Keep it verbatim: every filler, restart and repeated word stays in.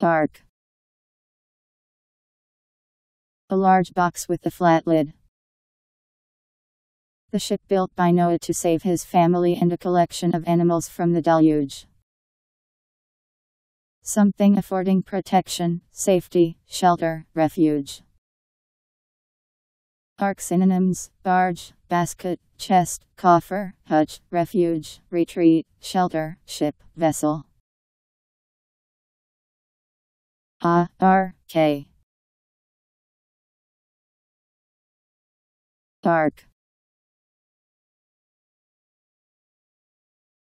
Dark. A large box with a flat lid. The ship built by Noah to save his family and a collection of animals from the deluge. Something affording protection, safety, shelter, refuge. Ark synonyms: barge, basket, chest, coffer, hutch, refuge, retreat, shelter, ship, vessel. A R K. Ark.